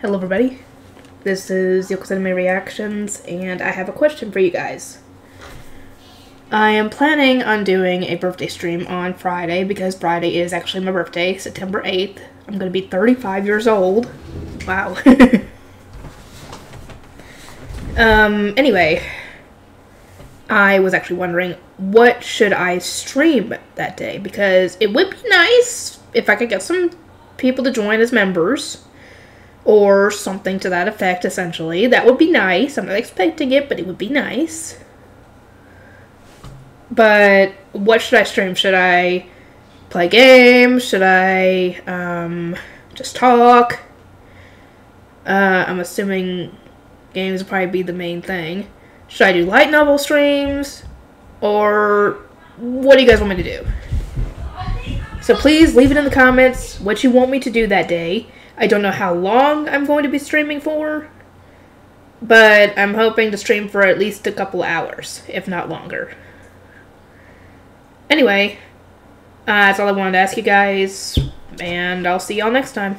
Hello everybody, this is Yoko's Anime Reactions, and I have a question for you guys. I am planning on doing a birthday stream on Friday, because Friday is actually my birthday, September 8th. I'm going to be 35 years old. Wow. Anyway, I was actually wondering, what should I stream that day? Because it would be nice if I could get some people to join as members, or something to that effect, essentially. That would be nice. I'm not expecting it, but it would be nice. But what should I stream? Should I play games? Should I just talk? I'm assuming games would probably be the main thing. Should I do light novel streams? Or what do you guys want me to do? So please leave it in the comments what you want me to do that day. I don't know how long I'm going to be streaming for, but I'm hoping to stream for at least a couple hours, if not longer. Anyway, that's all I wanted to ask you guys, and I'll see y'all next time.